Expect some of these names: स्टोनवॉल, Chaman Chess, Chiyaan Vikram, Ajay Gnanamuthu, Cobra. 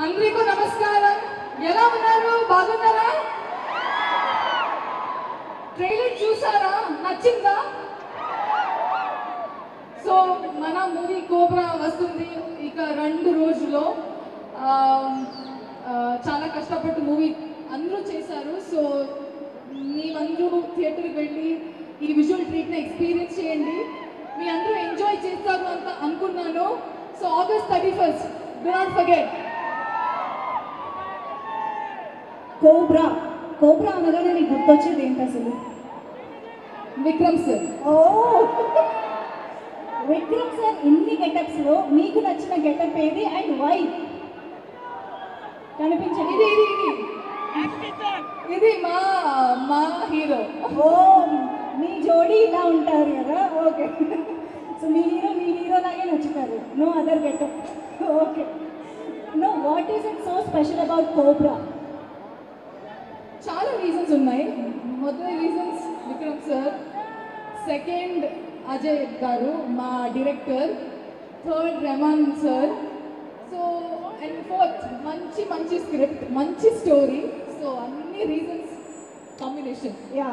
अंद्रीको नमस्कारम ఎలా ఉన్నారు బాగున్నారా ట్రైలర్ చూసారా నచ్చిందా సో మన మూవీ కోబ్రా వస్తుంది ఇక 2 రోజుల్లో చాలా కష్టపడి మూవీ అందరూ చేశారు సో మీరందరూ థియేటర్కి వెళ్ళి ఈ విజువల్ ట్రీట్ ని ఎక్స్‌పీరియన్స్ చేయండి మీ అందరూ ఎంజాయ్ చేస్తారు ಅಂತ అనుకున్నాను so August 31st do not forget cobra cobra अनगाने गुर्तोच्चेदी असलू विक्रम सर ओ विक्रम सर इन्नी गेटअप्स लो मीकु नच्चिन गेटअप एदी एंड व्हाई कनिपिंचंडी इदी इदी एक्टिंग सर इदी मा मा हीरो ओ मी जोडी इला उंटारु कदा ओके सो मी हीरो लागे नच्चुतारु no other getup okay no what is it so special about cobra चाला रीजन्स उन्नाई मोदटी reasons Vikram sir second Ajay garu मा director third Rahman sir so and fourth मंची मंची स्क्रिप्ट मंची स्टोरी सो अन्नी रीजन्स कॉम्बिनेशन या